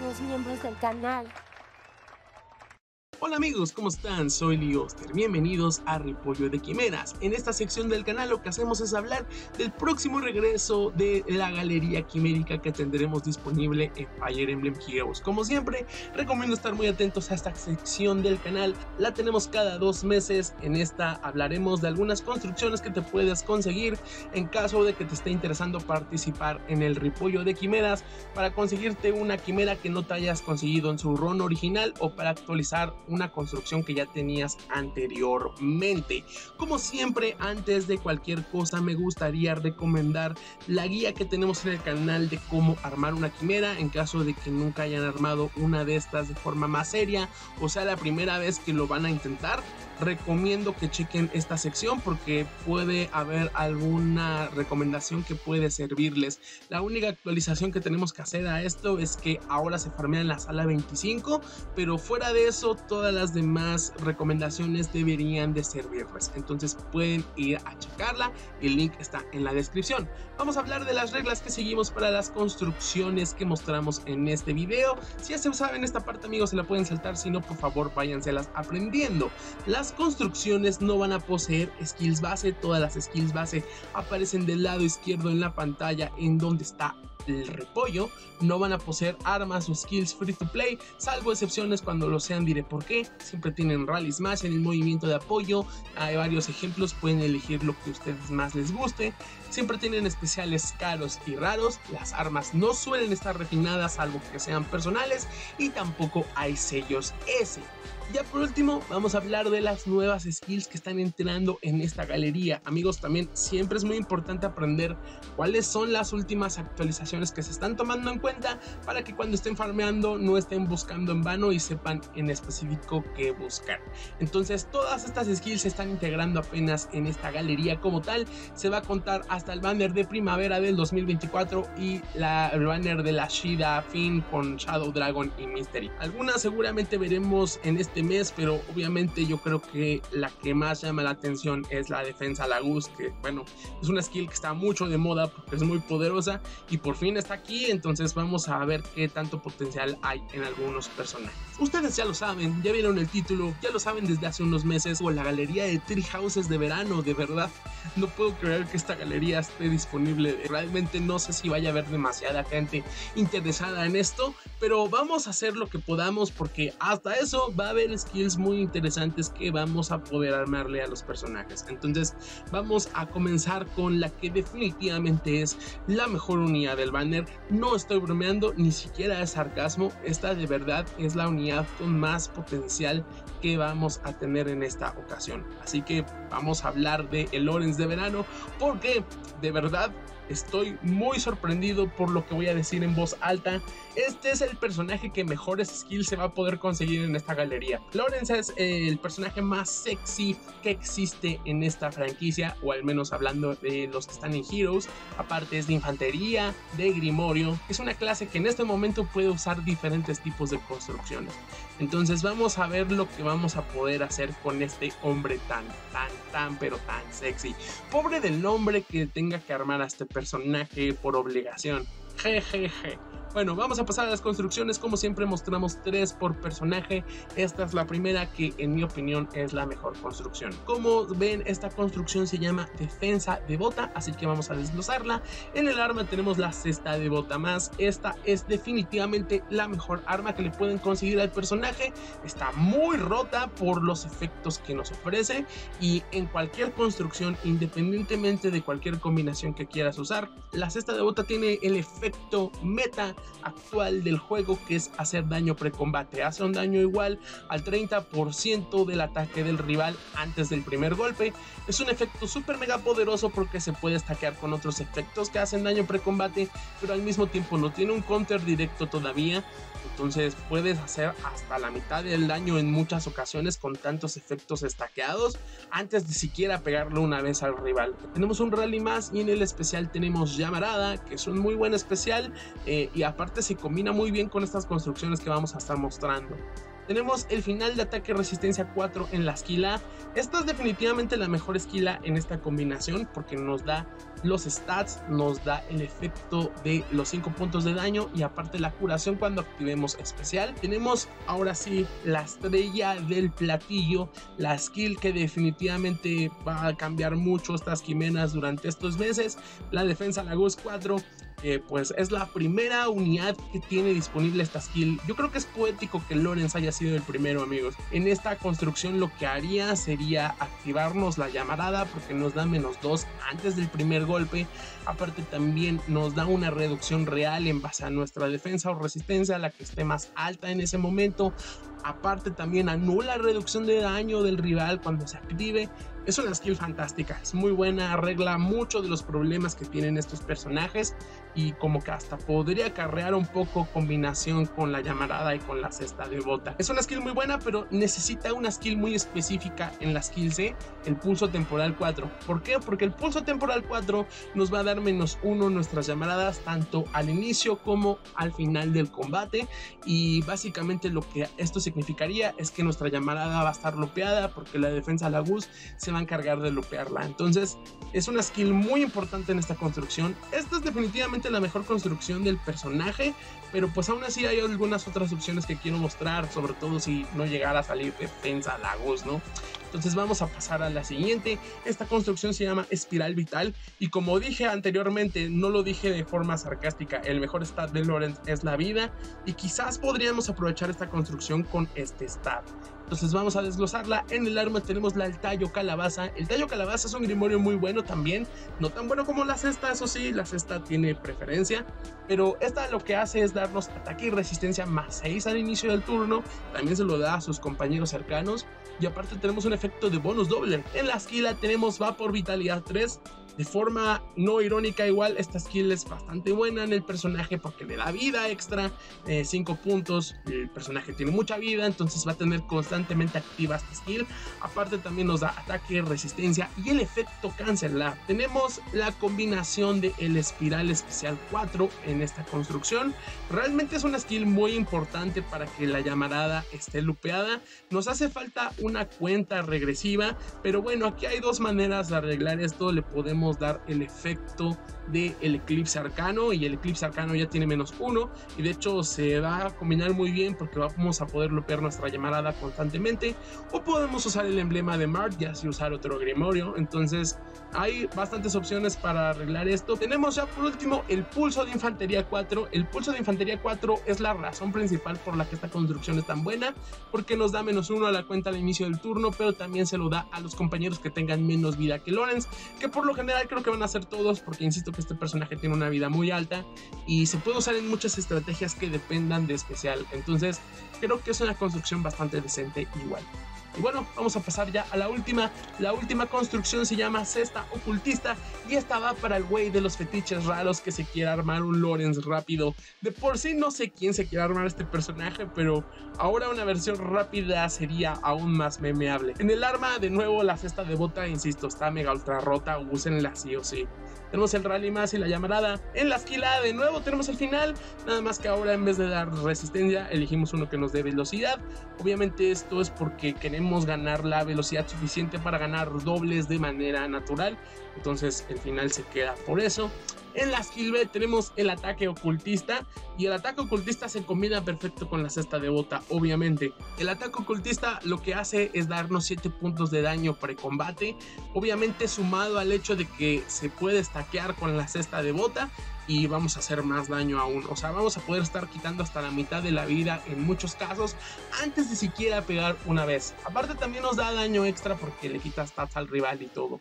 los miembros del canal. Hola amigos, ¿cómo están? Soy Leoster, bienvenidos a Repollo de Quimeras. En esta sección del canal lo que hacemos es hablar del próximo regreso de la galería quimérica que tendremos disponible en Fire Emblem Heroes. Como siempre, recomiendo estar muy atentos a esta sección del canal, la tenemos cada 2 meses. En esta hablaremos de algunas construcciones que te puedes conseguir en caso de que te esté interesando participar en el Repollo de Quimeras, para conseguirte una quimera que no te hayas conseguido en su run original o para actualizar una construcción que ya tenías anteriormente. Como siempre, antes de cualquier cosa me gustaría recomendar la guía que tenemos en el canal de cómo armar una quimera, en caso de que nunca hayan armado una de estas de forma más seria, o sea la primera vez que lo van a intentar. Recomiendo que chequen esta sección porque puede haber alguna recomendación que puede servirles. La única actualización que tenemos que hacer a esto es que ahora se farmea en la sala 25, pero fuera de eso todas las demás recomendaciones deberían de servirles. Entonces pueden ir a checarla, el link está en la descripción. Vamos a hablar de las reglas que seguimos para las construcciones que mostramos en este video. Si ya se saben esta parte amigos, se la pueden saltar, si no por favor váyanselas aprendiendo. Las construcciones no van a poseer skills base, todas las skills base aparecen del lado izquierdo en la pantalla en donde está el repollo. No van a poseer armas o skills free to play, salvo excepciones cuando lo sean, diré por qué. Siempre tienen rally smash en el movimiento de apoyo, hay varios ejemplos, pueden elegir lo que a ustedes más les guste. Siempre tienen especiales caros y raros, las armas no suelen estar refinadas salvo que sean personales y tampoco hay sellos S. Ya por último vamos a hablar de las nuevas skills que están entrando en esta galería. Amigos, también siempre es muy importante aprender cuáles son las últimas actualizaciones que se están tomando en cuenta para que cuando estén farmeando no estén buscando en vano y sepan en específico qué buscar. Entonces todas estas skills se están integrando apenas en esta galería como tal. Se va a contar hasta el banner de primavera del 2024 y el banner de la Shida Fin con Shadow Dragon y Mystery. Algunas seguramente veremos en este mes, pero obviamente yo creo que la que más llama la atención es la Defensa Laguz, que bueno, es una skill que está mucho de moda porque es muy poderosa y por fin está aquí. Entonces vamos a ver qué tanto potencial hay en algunos personajes. Ustedes ya lo saben, ya vieron el título, ya lo saben desde hace unos meses, o la galería de Three Houses de verano. De verdad no puedo creer que esta galería esté disponible, realmente no sé si vaya a haber demasiada gente interesada en esto, pero vamos a hacer lo que podamos porque hasta eso va a haber skills muy interesantes que vamos a poder armarle a los personajes. Entonces vamos a comenzar con la que definitivamente es la mejor unidad del banner. No estoy bromeando, ni siquiera es sarcasmo, esta de verdad es la unidad con más potencial que vamos a tener en esta ocasión. Así que vamos a hablar de el Lorenz de verano porque de verdad estoy muy sorprendido por lo que voy a decir en voz alta. Este es el personaje que mejores skills se va a poder conseguir en esta galería. Lorenz es el personaje más sexy que existe en esta franquicia, o al menos hablando de los que están en Heroes. Aparte es de infantería, de grimorio, es una clase que en este momento puede usar diferentes tipos de construcciones. Entonces vamos a ver lo que vamos a poder hacer con este hombre tan sexy. Pobre del nombre que tenga que armar a este personaje por obligación. Jejeje. Bueno, vamos a pasar a las construcciones. Como siempre mostramos 3 por personaje. Esta es la primera que en mi opinión es la mejor construcción. Como ven, esta construcción se llama Defensa de Bota, así que vamos a desglosarla. En el arma tenemos la Cesta de Bota Más. Esta es definitivamente la mejor arma que le pueden conseguir al personaje. Está muy rota por los efectos que nos ofrece, y en cualquier construcción, independientemente de cualquier combinación que quieras usar, la Cesta de Bota tiene el efecto meta actual del juego, que es hacer daño precombate. Hace un daño igual al 30% del ataque del rival antes del primer golpe. Es un efecto súper mega poderoso porque se puede stackear con otros efectos que hacen daño precombate, pero al mismo tiempo no tiene un counter directo todavía. Entonces puedes hacer hasta la mitad del daño en muchas ocasiones con tantos efectos stackeados antes de siquiera pegarlo una vez al rival. Tenemos un rally más, y en el especial tenemos Llamarada, que es un muy buen especial, y aparte se combina muy bien con estas construcciones que vamos a estar mostrando. Tenemos el final de Ataque Resistencia 4 en la esquila. Esta es definitivamente la mejor esquila en esta combinación porque nos da los stats, nos da el efecto de los 5 puntos de daño y aparte la curación cuando activemos especial. Tenemos ahora sí la estrella del platillo, la skill que definitivamente va a cambiar mucho estas Quimeras durante estos meses, la Defensa Laguz 4. Pues es la primera unidad que tiene disponible esta skill. Yo creo que es poético que Lorenz haya sido el primero, amigos. En esta construcción lo que haría sería activarnos la Llamarada porque nos da -2 antes del primer golpe. Aparte también nos da una reducción real en base a nuestra defensa o resistencia, la que esté más alta en ese momento. Aparte también anula reducción de daño del rival cuando se active. Es una skill fantástica, es muy buena, arregla muchos de los problemas que tienen estos personajes y como que hasta podría acarrear un poco combinación con la Llamarada y con la Cesta de Bota. Es una skill muy buena, pero necesita una skill muy específica en la skill C, el Pulso Temporal 4. ¿Por qué? Porque el Pulso Temporal 4 nos va a dar -1 nuestras llamaradas tanto al inicio como al final del combate, y básicamente lo que esto significaría es que nuestra Llamarada va a estar lopeada porque la Defensa Laguz se va a encargar de lopearla. Entonces es una skill muy importante en esta construcción. Esta es definitivamente la mejor construcción del personaje, pero pues aún así hay algunas otras opciones que quiero mostrar, sobre todo si no llegara a salir Defensa Laguz, ¿no? Entonces vamos a pasar a la siguiente. Esta construcción se llama Espiral Vital y como dije anteriormente, no lo dije de forma sarcástica, el mejor stat de Lorenz es la vida y quizás podríamos aprovechar esta construcción con este stat. Entonces vamos a desglosarla. En el arma tenemos el Tallo Calabaza. El Tallo Calabaza es un grimorio muy bueno también, no tan bueno como la Cesta, eso sí, la Cesta tiene preferencia, pero esta lo que hace es darnos ataque y resistencia +6 al inicio del turno, también se lo da a sus compañeros cercanos y aparte tenemos un efecto de bonus doble. En la esquila tenemos Vapor Vitalidad 3. De forma no irónica, igual esta skill es bastante buena en el personaje porque le da vida extra, 5 puntos, el personaje tiene mucha vida, entonces va a tener constantemente activa esta skill. Aparte también nos da ataque, resistencia y el efecto cancelar. Tenemos la combinación de el Espiral Especial 4 en esta construcción. Realmente es una skill muy importante para que la Llamarada esté lupeada. Nos hace falta una cuenta regresiva, pero bueno, aquí hay dos maneras de arreglar esto. Le podemos dar el efecto de el Eclipse Arcano y el Eclipse Arcano ya tiene -1 y de hecho se va a combinar muy bien porque vamos a poder lupear nuestra Llamarada constantemente, o podemos usar el emblema de Mart y así usar otro grimorio. Entonces hay bastantes opciones para arreglar esto. Tenemos ya por último el Pulso de Infantería 4. El Pulso de Infantería 4 es la razón principal por la que esta construcción es tan buena, porque nos da -1 a la cuenta al inicio del turno, pero también se lo da a los compañeros que tengan menos vida que Lorenz, que por lo general creo que van a ser todos, porque insisto que este personaje tiene una vida muy alta y se puede usar en muchas estrategias que dependan de especial. Entonces creo que es una construcción bastante decente igual. Y bueno, vamos a pasar ya a la última. La última construcción se llama Cesta Ocultista y esta va para el güey de los fetiches raros que se quiera armar un Lorenz rápido. De por sí no sé quién se quiera armar este personaje, pero ahora una versión rápida sería aún más memeable. En el arma, de nuevo, la Cesta de Bota, insisto, está mega ultra rota, úsenla sí o sí. Tenemos el Rally Más y la Llamarada. En la esquila, de nuevo, tenemos el final, nada más que ahora en vez de dar resistencia, elegimos uno que nos dé velocidad. Obviamente esto es porque queremos ganar la velocidad suficiente para ganar dobles de manera natural, entonces el final se queda por eso. En la skill B tenemos el Ataque Ocultista y el Ataque Ocultista se combina perfecto con la Cesta de Bota, obviamente. El Ataque Ocultista lo que hace es darnos 7 puntos de daño precombate, obviamente sumado al hecho de que se puede stackear con la Cesta de Bota y vamos a hacer más daño aún. O sea, vamos a poder estar quitando hasta la mitad de la vida en muchos casos antes de siquiera pegar una vez. Aparte también nos da daño extra porque le quita stats al rival y todo.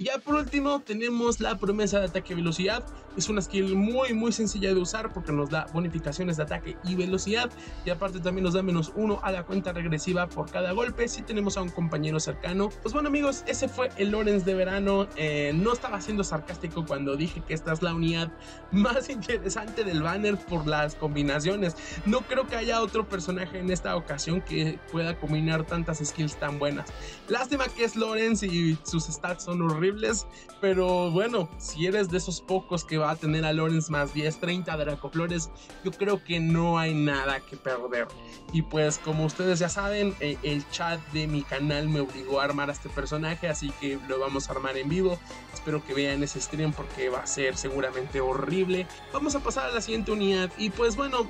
Y ya por último tenemos la Promesa de Ataque y Velocidad. Es una skill muy sencilla de usar porque nos da bonificaciones de ataque y velocidad y aparte también nos da -1 a la cuenta regresiva por cada golpe si tenemos a un compañero cercano. Pues bueno, amigos, ese fue el Lorenz de verano. No estaba siendo sarcástico cuando dije que esta es la unidad más interesante del banner por las combinaciones. No creo que haya otro personaje en esta ocasión que pueda combinar tantas skills tan buenas. Lástima que es Lorenz y sus stats son horribles, horribles, pero bueno, si eres de esos pocos que va a tener a Lorenz más 10, 30 Dracoflores, yo creo que no hay nada que perder. Y pues como ustedes ya saben, el chat de mi canal me obligó a armar a este personaje, así que lo vamos a armar en vivo. Espero que vean ese stream porque va a ser seguramente horrible. Vamos a pasar a la siguiente unidad y pues bueno,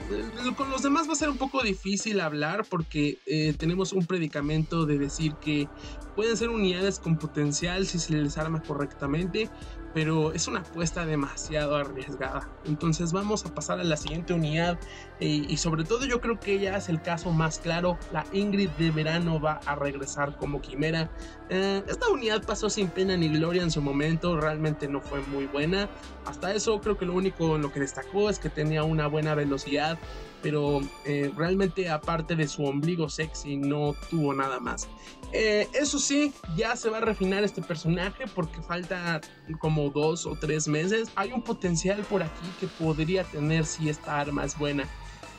con los demás va a ser un poco difícil hablar porque tenemos un predicamento de decir que pueden ser unidades con potencial si se les arma correctamente, pero es una apuesta demasiado arriesgada. Entonces vamos a pasar a la siguiente unidad y sobre todo yo creo que ya es el caso más claro. La Ingrid de verano va a regresar como quimera. Esta unidad pasó sin pena ni gloria en su momento, realmente no fue muy buena. Hasta eso creo que lo único en lo que destacó es que tenía una buena velocidad, pero realmente aparte de su ombligo sexy no tuvo nada más. Eso sí, ya se va a refinar este personaje porque falta como 2 o 3 meses. Hay un potencial por aquí que podría tener si esta arma es buena.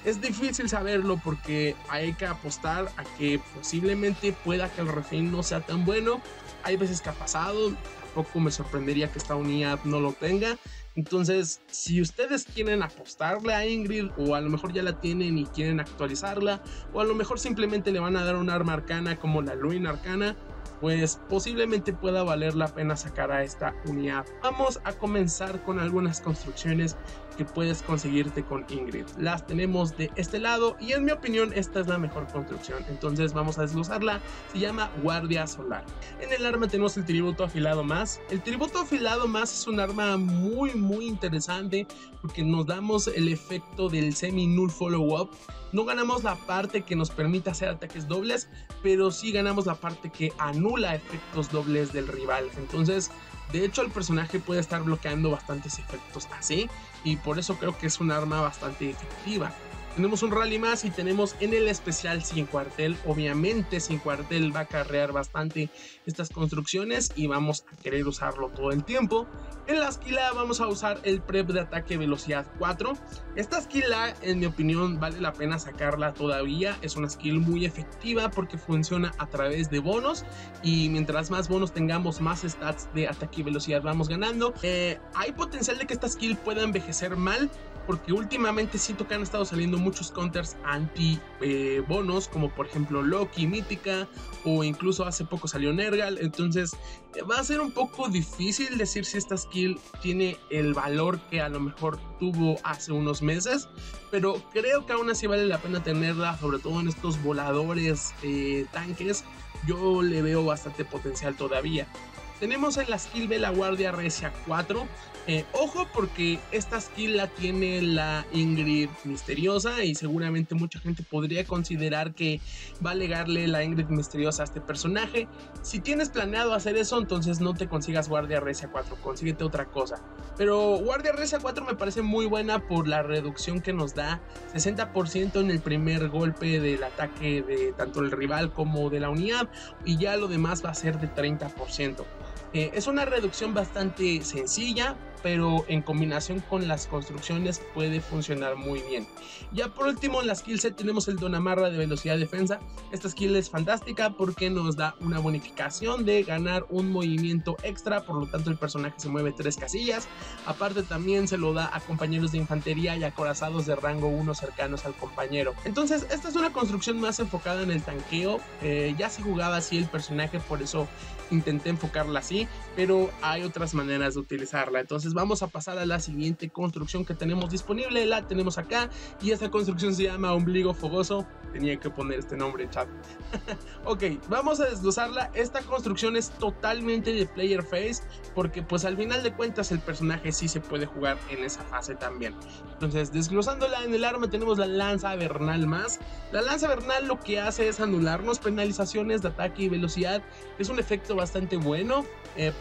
Es difícil saberlo porque hay que apostar a que posiblemente pueda que el refín no sea tan bueno. Hay veces que ha pasado, tampoco me sorprendería que esta unidad no lo tenga. Entonces, si ustedes quieren apostarle a Ingrid, o a lo mejor ya la tienen y quieren actualizarla, o a lo mejor simplemente le van a dar una arma arcana como la Luina Arcana, pues posiblemente pueda valer la pena sacar a esta unidad. Vamos a comenzar con algunas construcciones que puedes conseguirte con Ingrid. Las tenemos de este lado y en mi opinión esta es la mejor construcción, entonces vamos a desglosarla. Se llama Guardia Solar. En el arma tenemos el Tributo Afilado Más. El Tributo Afilado Más es un arma muy interesante porque nos damos el efecto del semi-null follow-up. No ganamos la parte que nos permite hacer ataques dobles, pero sí ganamos la parte que anula efectos dobles del rival. Entonces, de hecho, el personaje puede estar bloqueando bastantes efectos así, y por eso creo que es un arma bastante efectiva. Tenemos un rally más y tenemos en el especial Sin Cuartel. Obviamente Sin Cuartel va a acarrear bastante estas construcciones y vamos a querer usarlo todo el tiempo. En la esquila vamos a usar el prep de ataque velocidad 4. Esta esquila, en mi opinión, vale la pena sacarla todavía. Es una skill muy efectiva porque funciona a través de bonos y mientras más bonos tengamos, más stats de ataque y velocidad vamos ganando. Hay potencial de que esta skill pueda envejecer mal, porque últimamente siento que han estado saliendo muchos counters anti-bonos, como por ejemplo Loki, Mítica, o incluso hace poco salió Nergal. Entonces va a ser un poco difícil decir si esta skill tiene el valor que a lo mejor tuvo hace unos meses, pero creo que aún así vale la pena tenerla, sobre todo en estos voladores tanques. Yo le veo bastante potencial todavía. Tenemos en la skill de la Guardia Recia 4. Ojo, porque esta skill la tiene la Ingrid Misteriosa y seguramente mucha gente podría considerar que va a legarle la Ingrid Misteriosa a este personaje. Si tienes planeado hacer eso, entonces no te consigas Guardia Recia 4, consíguete otra cosa. Pero Guardia Recia 4 me parece muy buena por la reducción que nos da, 60% en el primer golpe del ataque de tanto el rival como de la unidad, y ya lo demás va a ser de 30%. Es una reducción bastante sencilla, pero en combinación con las construcciones puede funcionar muy bien. Ya por último, en la skill set tenemos el Donamarra de velocidad defensa. Esta skill es fantástica porque nos da una bonificación de ganar un movimiento extra, por lo tanto el personaje se mueve 3 casillas. Aparte también se lo da a compañeros de infantería y acorazados de rango 1 cercanos al compañero. Entonces esta es una construcción más enfocada en el tanqueo. Ya se jugaba así el personaje, por eso intenté enfocarla así, pero hay otras maneras de utilizarla. Entonces vamos a pasar a la siguiente construcción que tenemos disponible. La tenemos acá y esta construcción se llama Ombligo Fogoso. Tenía que poner este nombre, chat. Ok, vamos a desglosarla. Esta construcción es totalmente de player phase porque pues al final de cuentas el personaje sí se puede jugar en esa fase también. Entonces, desglosándola, en el arma tenemos la Lanza Vernal más. La Lanza Vernal lo que hace es anularnos penalizaciones de ataque y velocidad. Es un efecto bastante bueno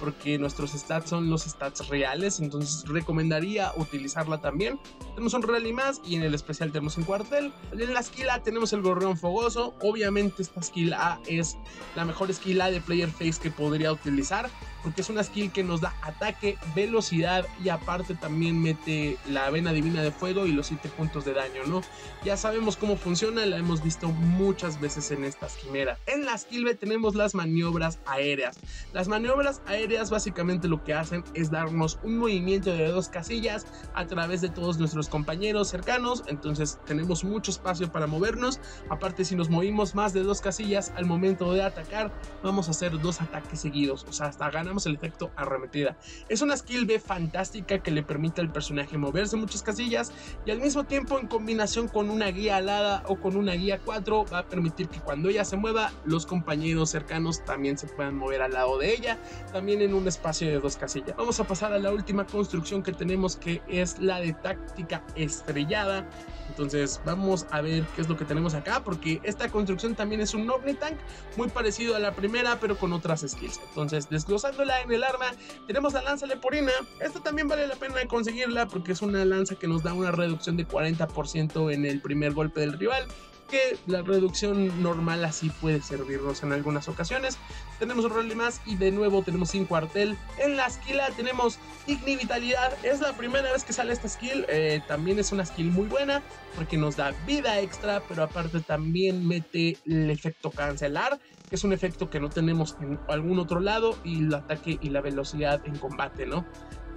porque nuestros stats son los stats reales, entonces recomendaría utilizarla también. Tenemos un rally más y en el especial tenemos un cuartel. En la skill A tenemos el Gorrón Fogoso. Obviamente esta skill A es la mejor skill A de player face que podría utilizar. porque es una skill que nos da ataque, velocidad y aparte también mete la avena divina de fuego y los 7 puntos de daño, ¿no? Ya sabemos cómo funciona, la hemos visto muchas veces en estas quimeras. En la skill B tenemos las maniobras aéreas. Las maniobras aéreas básicamente lo que hacen es darnos un movimiento de 2 casillas a través de todos nuestros compañeros cercanos, entonces tenemos mucho espacio para movernos. Aparte, si nos movimos más de 2 casillas al momento de atacar, vamos a hacer 2 ataques seguidos, o sea, hasta ganamos el efecto arremetida. Es una skill B fantástica que le permite al personaje moverse muchas casillas y al mismo tiempo, en combinación con una guía alada o con una guía 4, va a permitir que cuando ella se mueva, los compañeros cercanos también se puedan mover al lado de ella, también en un espacio de 2 casillas. Vamos a pasar a la última construcción que tenemos, que es la de táctica estrellada. Entonces vamos a ver qué es lo que tenemos acá, porque esta construcción también es un Omnitank muy parecido a la primera, pero con otras skills. Entonces, desglosándola en el arma, tenemos la lanza leporina. Esta también vale la pena conseguirla porque es una lanza que nos da una reducción de 40% en el primer golpe del rival, que la reducción normal así puede servirnos en algunas ocasiones. Tenemos un rol de más y de nuevo tenemos Sin Cuartel. En la skill A tenemos Ignivitalidad. Es la primera vez que sale esta skill. También es una skill muy buena porque nos da vida extra, pero aparte también mete el efecto cancelar, que es un efecto que no tenemos en algún otro lado, y el ataque y la velocidad en combate, ¿no?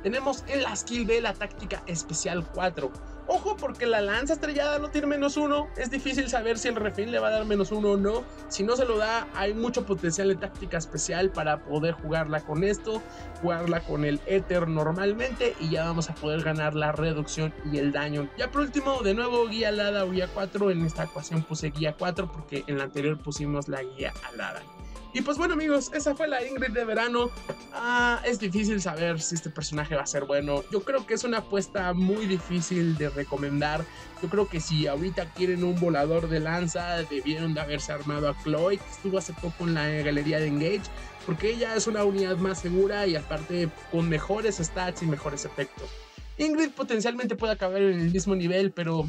Tenemos en la skill B la táctica especial 4. Ojo, porque la lanza estrellada no tiene -1. Es difícil saber si el refín le va a dar -1 o no. Si no se lo da, hay mucho potencial de táctica especial para poder jugarla con esto, jugarla con el éter normalmente, y ya vamos a poder ganar la reducción y el daño. Ya por último, de nuevo guía alada o guía 4. En esta ocasión puse guía 4 porque en la anterior pusimos la guía alada. Y pues bueno, amigos, esa fue la Ingrid de verano. Es difícil saber si este personaje va a ser bueno. Yo creo que es una apuesta muy difícil de recomendar. Yo creo que si ahorita quieren un volador de lanza, debieron de haberse armado a Chloe, que estuvo hace poco en la galería de Engage, porque ella es una unidad más segura y aparte con mejores stats y mejores efectos. Ingrid potencialmente puede acabar en el mismo nivel, pero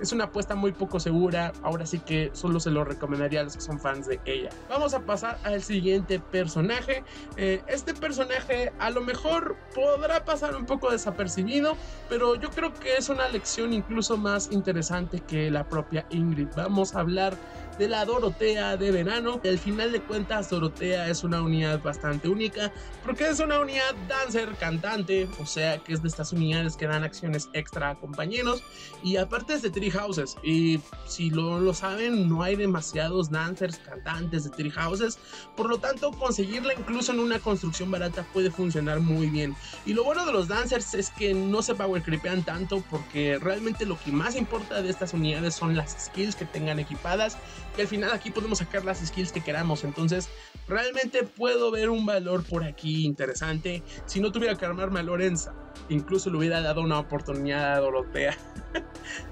es una apuesta muy poco segura. Ahora sí que solo se lo recomendaría a los que son fans de ella. Vamos a pasar al siguiente personaje. Este personaje a lo mejor podrá pasar un poco desapercibido, pero yo creo que es una lección incluso más interesante que la propia Ingrid. Vamos a hablar de la Dorothea de verano. Al final de cuentas, Dorothea es una unidad bastante única porque es una unidad dancer, cantante, o sea que es de estas unidades que dan acciones extra a compañeros, y aparte es de Three Houses, y si lo saben, no hay demasiados dancers, cantantes de Three Houses, por lo tanto conseguirla incluso en una construcción barata puede funcionar muy bien. Y lo bueno de los dancers es que no se power creepean tanto, porque realmente lo que más importa de estas unidades son las skills que tengan equipadas, que al final aquí podemos sacar las skills que queramos. Entonces realmente puedo ver un valor por aquí interesante. Si no tuviera que armarme a Lorenz, incluso le hubiera dado una oportunidad a Dorothea.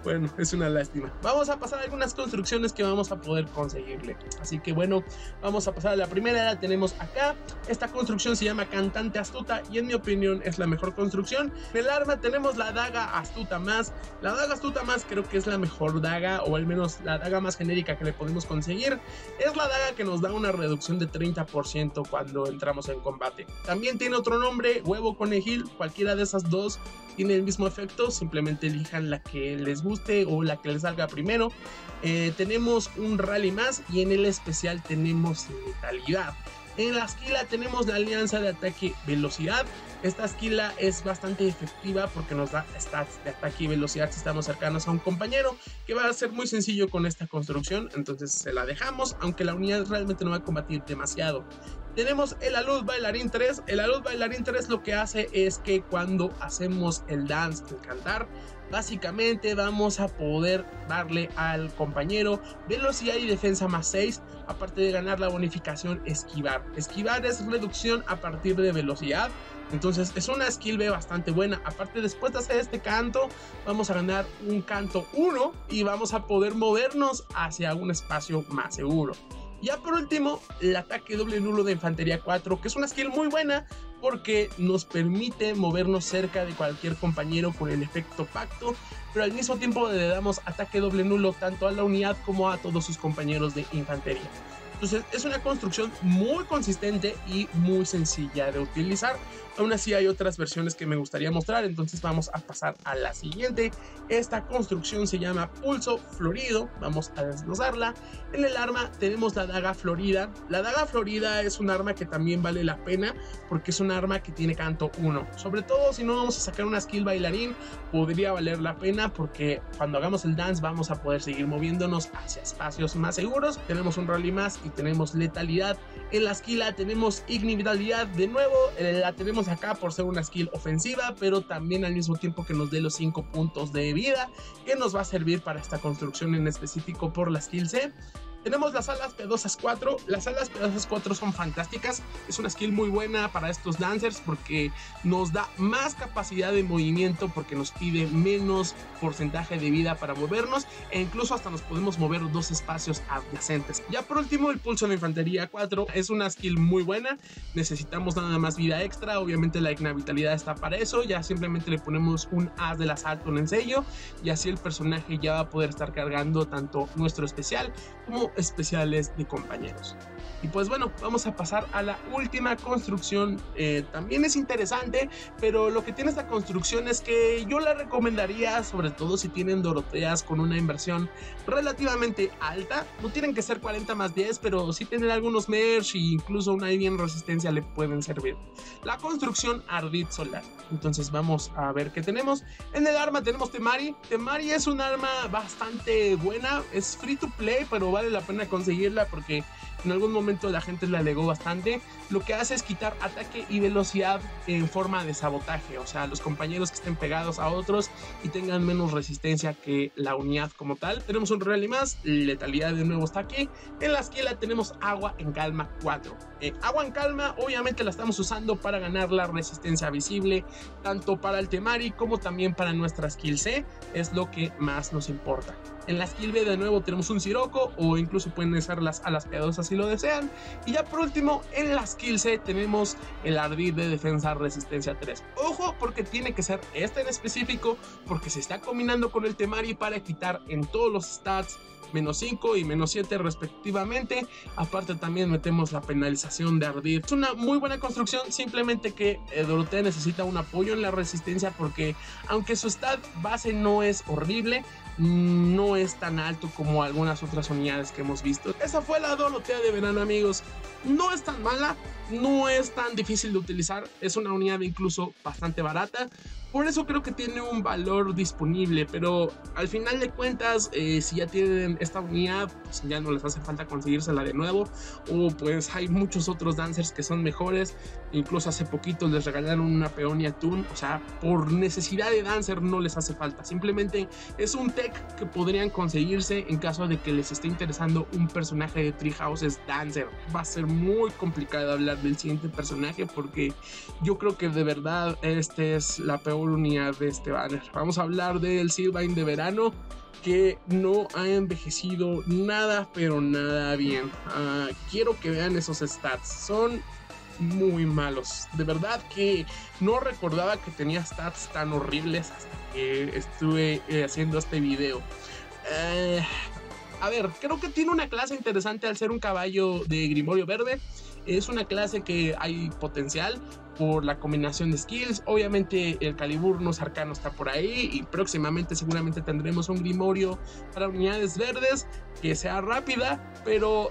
Bueno, es una lástima. Vamos a pasar a algunas construcciones que vamos a poder conseguirle. Así que bueno, vamos a pasar a la primera. La tenemos acá. Esta construcción se llama Cantante Astuta y en mi opinión es la mejor construcción. En el arma tenemos la Daga Astuta Más. La Daga Astuta Más creo que es la mejor daga, o al menos la daga más genérica que le podemos conseguir. Es la daga que nos da una reducción de 30% cuando entramos en combate. También tiene otro nombre, huevo conejil. Cualquiera de esas dos tiene el mismo efecto, simplemente elijan la que les guste o la que les salga primero. Tenemos un rally más y en el especial tenemos letalidad. En la skill tenemos la alianza de ataque velocidad. Esta skill es bastante efectiva porque nos da stats de ataque y velocidad si estamos cercanos a un compañero, que va a ser muy sencillo con esta construcción, entonces se la dejamos, aunque la unidad realmente no va a combatir demasiado. Tenemos el Alud Bailarín 3. El Alud Bailarín 3 lo que hace es que cuando hacemos el dance, el cantar, básicamente vamos a poder darle al compañero velocidad y defensa más 6, aparte de ganar la bonificación esquivar. Esquivar es reducción a partir de velocidad, entonces es una skill B bastante buena. Aparte, después de hacer este canto, vamos a ganar un canto 1 y vamos a poder movernos hacia un espacio más seguro. Ya por último, el ataque doble nulo de infantería 4, que es una skill muy buena porque nos permite movernos cerca de cualquier compañero con el efecto pacto, pero al mismo tiempo le damos ataque doble nulo tanto a la unidad como a todos sus compañeros de infantería. Entonces es una construcción muy consistente y muy sencilla de utilizar. Aún así hay otras versiones que me gustaría mostrar, entonces vamos a pasar a la siguiente. Esta construcción se llama Pulso Florido, vamos a desglosarla. En el arma tenemos la Daga Florida. La Daga Florida es un arma que también vale la pena porque es un arma que tiene canto 1. Sobre todo si no vamos a sacar una skill bailarín, podría valer la pena porque cuando hagamos el dance vamos a poder seguir moviéndonos hacia espacios más seguros. Tenemos un rally más y tenemos letalidad. En la skill tenemos Ignivitalidad de nuevo, la tenemos acá por ser una skill ofensiva, pero también al mismo tiempo que nos dé los 5 puntos de vida, que nos va a servir para esta construcción en específico por la skill C. Tenemos las Alas Pedosas 4. Las Alas Pedosas 4 son fantásticas. Es una skill muy buena para estos dancers porque nos da más capacidad de movimiento, porque nos pide menos porcentaje de vida para movernos e incluso hasta nos podemos mover 2 espacios adyacentes. Ya por último, el Pulso de Infantería 4 es una skill muy buena. Necesitamos nada más vida extra. Obviamente la Ignivitalidad está para eso. Ya simplemente le ponemos un as del asalto en el sello y así el personaje ya va a poder estar cargando tanto nuestro especial como especiales de compañeros. Y pues bueno, vamos a pasar a la última construcción. También es interesante, pero lo que tiene esta construcción es que yo la recomendaría, sobre todo si tienen Doroteas con una inversión relativamente alta. No tienen que ser 40 más 10, pero sí tener algunos merch e incluso una bien resistencia le pueden servir. La construcción Ardid Solar. Entonces vamos a ver qué tenemos. En el arma tenemos Temari. Temari es un arma bastante buena, es free to play, pero vale la pena conseguirla porque en algún momento la gente la alegó bastante. Lo que hace es quitar ataque y velocidad en forma de sabotaje, o sea, los compañeros que estén pegados a otros y tengan menos resistencia que la unidad como tal. Tenemos un rally más, letalidad de nuevo está aquí. En la esquila tenemos Agua en Calma 4. Agua en Calma obviamente la estamos usando para ganar la resistencia visible, tanto para el Temari como también para nuestra skill C, es lo que más nos importa. En la skill B de nuevo tenemos un Siroco, o incluso pueden usar las Alas Pedosas si lo desean. Y ya por último, en la skill C tenemos el Ardid de Defensa Resistencia 3. Ojo, porque tiene que ser este en específico, porque se está combinando con el Temari para quitar en todos los stats menos 5 y menos 7 respectivamente. Aparte también metemos la penalización de Ardid. Es una muy buena construcción, simplemente que Dorothea necesita un apoyo en la resistencia porque aunque su stat base no es horrible, no es tan alto como algunas otras unidades que hemos visto. Esa fue la Dorothea de verano, amigos. No es tan mala, no es tan difícil de utilizar, es una unidad incluso bastante barata. Por eso creo que tiene un valor disponible, pero al final de cuentas, si ya tienen esta unidad, pues ya no les hace falta conseguírsela de nuevo, o pues hay muchos otros dancers que son mejores. Incluso hace poquito les regalaron una Peonia Toon, o sea, por necesidad de dancer no les hace falta, simplemente es un tech que podrían conseguirse en caso de que les esté interesando un personaje de Three Houses dancer. Va a ser muy complicado hablar del siguiente personaje porque yo creo que de verdad esta es la peor unidad de este banner. Vamos a hablar del Sylvain de verano, que no ha envejecido nada pero nada bien. Quiero que vean esos stats, son muy malos. De verdad que no recordaba que tenía stats tan horribles hasta que estuve haciendo este video. A ver, creo que tiene una clase interesante al ser un caballo de Grimorio Verde. Es una clase que hay potencial por la combinación de skills. Obviamente el Caliburno Arcano está por ahí y próximamente seguramente tendremos un Grimorio para unidades verdes que sea rápida, pero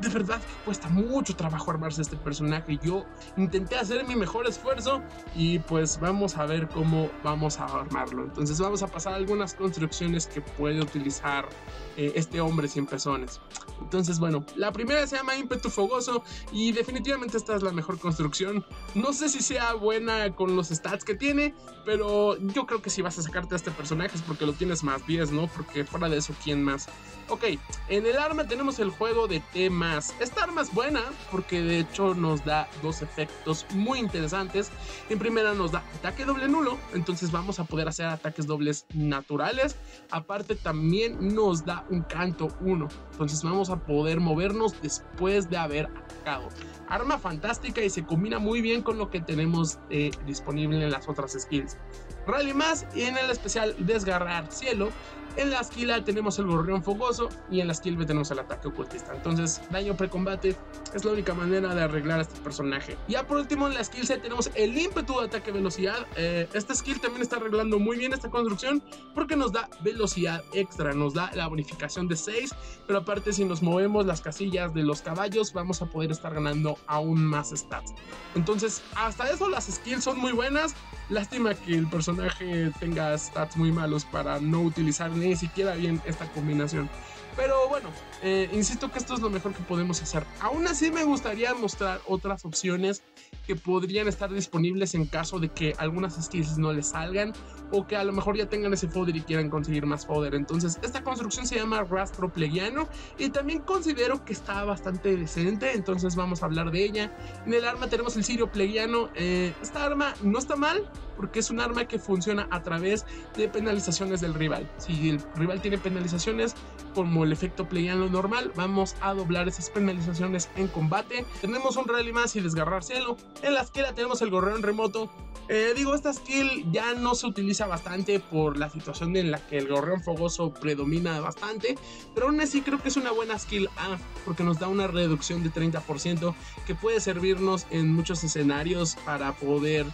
de verdad que cuesta mucho trabajo armarse este personaje. Yo intenté hacer mi mejor esfuerzo y pues vamos a ver cómo vamos a armarlo. Entonces vamos a pasar a algunas construcciones que puede utilizar este hombre sin pezones. Entonces bueno, la primera se llama Ímpetu Fogoso y definitivamente esta es la mejor construcción. No sé si sea buena con los stats que tiene, pero yo creo que si vas a sacarte a este personaje es porque lo tienes más 10, ¿no? Porque fuera de eso, ¿quién más? Ok, en el arma tenemos el juego de T+. Esta arma es buena porque de hecho nos da 2 efectos muy interesantes. En primera nos da ataque doble nulo, entonces vamos a poder hacer ataques dobles naturales. Aparte también nos da un canto 1, entonces vamos a poder movernos después de haber atacado. Arma fantástica y se combina muy bien con lo que tenemos disponible en las otras skills. Rally Más y en el especial Desgarrar Cielo. En la skill A tenemos el Gorrión Fogoso y en la skill B tenemos el Ataque Ocultista. Entonces, daño precombate es la única manera de arreglar a este personaje. Ya por último, en la skill C tenemos el Ímpetu de Ataque Velocidad. Esta skill también está arreglando muy bien esta construcción porque nos da velocidad extra, nos da la bonificación de 6. Pero aparte, si nos movemos las casillas de los caballos, vamos a poder estar ganando aún más stats. Entonces, hasta eso las skills son muy buenas. Lástima que el personaje tenga stats muy malos para no utilizar ni siquiera bien esta combinación. Pero bueno, insisto que esto es lo mejor que podemos hacer. Aún así me gustaría mostrar otras opciones que podrían estar disponibles en caso de que algunas skills no les salgan, o que a lo mejor ya tengan ese fodder y quieran conseguir más fodder. Entonces esta construcción se llama Rastro Plegiano y también considero que está bastante decente, entonces vamos a hablar de ella. En el arma tenemos el Sirio Plegiano. Esta arma no está mal porque es un arma que funciona a través de penalizaciones del rival. Si el rival tiene penalizaciones como el efecto Plegiano normal, vamos a doblar esas penalizaciones en combate. Tenemos un Rally Más y Desgarrar Cielo. En la esquina tenemos el Gorrón Remoto. Esta skill ya no se utiliza bastante por la situación en la que el Gorrión Fogoso predomina bastante, pero aún así creo que es una buena skill A porque nos da una reducción de 30% que puede servirnos en muchos escenarios para poder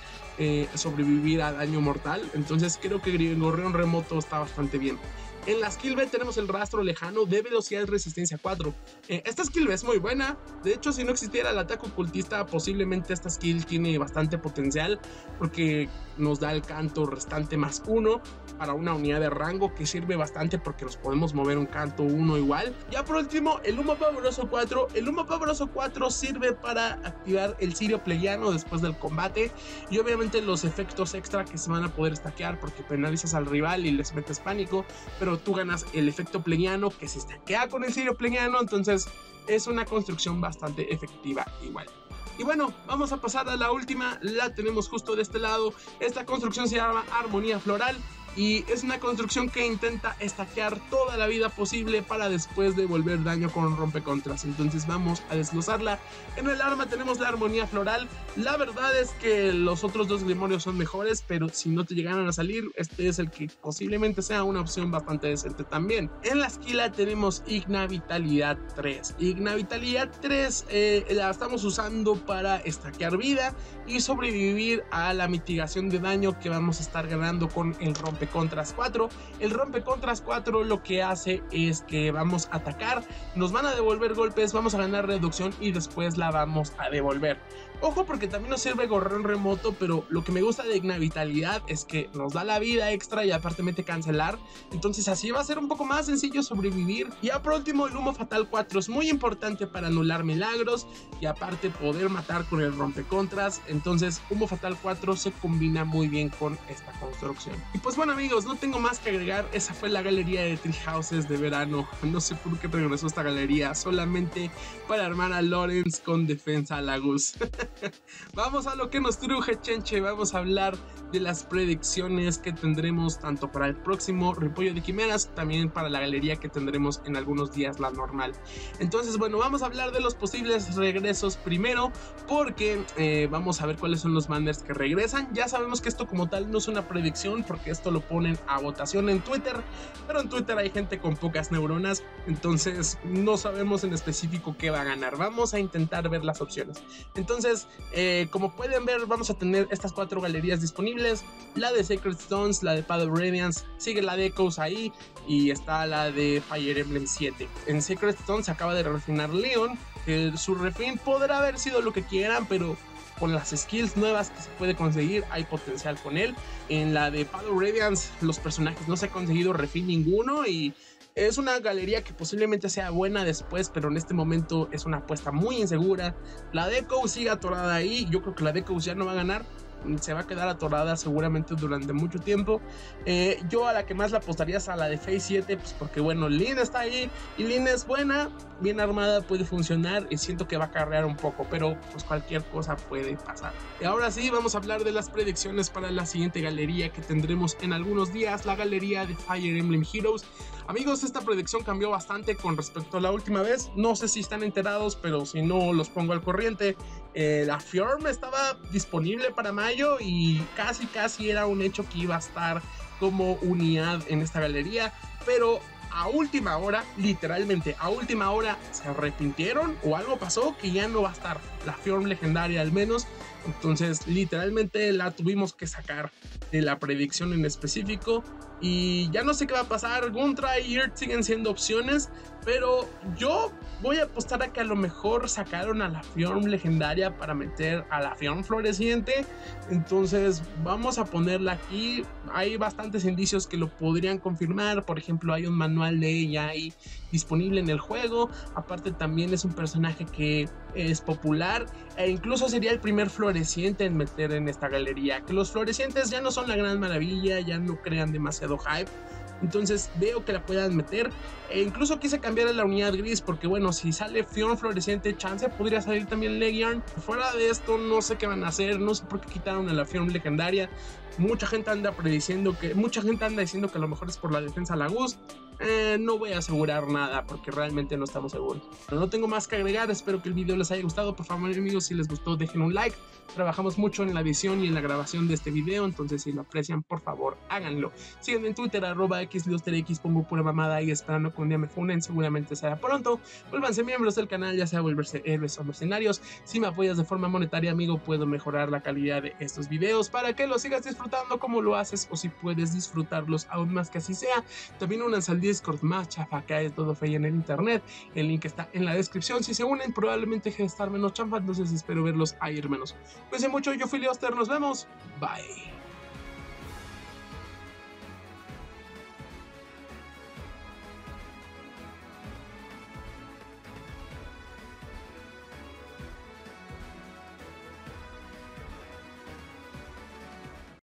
sobrevivir a daño mortal. Entonces creo que el Gorrión Remoto está bastante bien. En la skill B tenemos el Rastro Lejano de Velocidad y Resistencia 4. Esta skill B es muy buena. De hecho, si no existiera el Ataque Ocultista, posiblemente esta skill tiene bastante potencial porque nos da el canto restante más 1 para una unidad de rango, que sirve bastante porque nos podemos mover un canto 1 igual. Ya por último, el Humo Pavoroso 4. El Humo Pavoroso 4 sirve para activar el Sirio Plegiano después del combate y obviamente los efectos extra que se van a poder stackear porque penalizas al rival y les metes pánico, pero tú ganas el efecto Plegiano que se estaquea con el Sirio Plegiano. Entonces es una construcción bastante efectiva igual. Y bueno, vamos a pasar a la última. La tenemos justo de este lado. Esta construcción se llama Armonía Floral y es una construcción que intenta estaquear toda la vida posible para después devolver daño con rompecontras. Entonces vamos a desglosarla. En el arma tenemos la Armonía Floral. La verdad es que los otros dos grimorios son mejores, pero si no te llegaran a salir, este es el que posiblemente sea una opción bastante decente también. En la esquila tenemos Ignivitalidad 3. Ignivitalidad 3 la estamos usando para estaquear vida y sobrevivir a la mitigación de daño que vamos a estar ganando con el Rompecontras 4. El Rompecontras 4 lo que hace es que vamos a atacar, nos van a devolver golpes, vamos a ganar reducción y después la vamos a devolver. Ojo, porque también nos sirve Gorrón Remoto, pero lo que me gusta de Ignivitalidad es que nos da la vida extra y aparte mete cancelar, entonces así va a ser un poco más sencillo sobrevivir. Y ya por último, el Humo Fatal 4 es muy importante para anular milagros y aparte poder matar con el Rompecontras. Entonces Humo Fatal 4 se combina muy bien con esta construcción. Y pues bueno amigos, no tengo más que agregar. Esa fue la galería de Three Houses de verano. No sé por qué regresó esta galería, solamente para armar a Lorenz con Defensa Laguz. Vamos a lo que nos truje, chenche. Vamos a hablar de las predicciones que tendremos tanto para el próximo Repollo de Quimeras, también para la galería que tendremos en algunos días, la normal. Entonces bueno, vamos a hablar de los posibles regresos primero, porque vamos a ver cuáles son los banners que regresan. Ya sabemos que esto como tal no es una predicción porque esto lo ponen a votación en Twitter, pero en Twitter hay gente con pocas neuronas, entonces no sabemos en específico qué va a ganar. Vamos a intentar ver las opciones. Entonces como pueden ver, vamos a tener estas 4 galerías disponibles: la de Sacred Stones, la de Path of Radiance, sigue la de Echoes ahí y está la de Fire Emblem 7. En Sacred Stones se acaba de refinar Leon, su refin podrá haber sido lo que quieran, pero con las skills nuevas que se puede conseguir hay potencial con él. En la de Path of Radiance los personajes no se ha conseguido refin ninguno y es una galería que posiblemente sea buena después, pero en este momento es una apuesta muy insegura. La Deco sigue atorada ahí, yo creo que la Deco ya no va a ganar, se va a quedar atorada seguramente durante mucho tiempo. Yo a la que más la apostaría es a la de Phase 7, pues porque bueno, Lin está ahí y Lin es buena, bien armada, puede funcionar y siento que va a carrear un poco, pero pues cualquier cosa puede pasar. Y ahora sí, vamos a hablar de las predicciones para la siguiente galería que tendremos en algunos días, la galería de Fire Emblem Heroes. Amigos, esta predicción cambió bastante con respecto a la última vez, no sé si están enterados, pero si no los pongo al corriente. La Fjorm estaba disponible para mayo y casi era un hecho que iba a estar como unidad en esta galería, pero a última hora, literalmente a última hora, se arrepintieron o algo pasó que ya no va a estar la Fjorm legendaria al menos. Entonces literalmente la tuvimos que sacar de la predicción en específico y ya no sé qué va a pasar. Guntra y Yurt siguen siendo opciones, pero yo voy a apostar a que a lo mejor sacaron a la Fjorm legendaria para meter a la Fjorm floreciente. Entonces vamos a ponerla aquí. Hay bastantes indicios que lo podrían confirmar. Por ejemplo, hay un manual de ella ahí disponible en el juego. Aparte también es un personaje que es popular e incluso sería el primer floreciente en meter en esta galería. Que los florecientes ya no son la gran maravilla, ya no crean demasiado hype. Entonces veo que la puedan meter. E incluso quise cambiar a la unidad gris porque bueno, si sale Fjorm floreciente, chance podría salir también Legion. Fuera de esto no sé qué van a hacer, no sé por qué quitaron a la Fjorm legendaria. Mucha gente anda diciendo que a lo mejor es por la defensa Laguz. No voy a asegurar nada porque realmente no estamos seguros. Pero no tengo más que agregar, espero que el video les haya gustado. Por favor amigos, si les gustó dejen un like. Trabajamos mucho en la edición y en la grabación de este video, entonces si lo aprecian por favor háganlo. Síganme en Twitter, @xleosterx, pongo pura mamada ahí esperando que un día me funen, seguramente será pronto. Vuélvanse miembros del canal, ya sea volverse héroes o mercenarios. Si me apoyas de forma monetaria amigo, puedo mejorar la calidad de estos videos para que los sigas disfrutando como lo haces, o si puedes disfrutarlos aún más que así sea. También únanse al Discord más chafa que hay, todo fey en el internet, el link está en la descripción. Si se unen probablemente deje de estar menos champa, entonces espero verlos ahí hermanos. Cuídense mucho, yo fui Leoster, nos vemos, bye.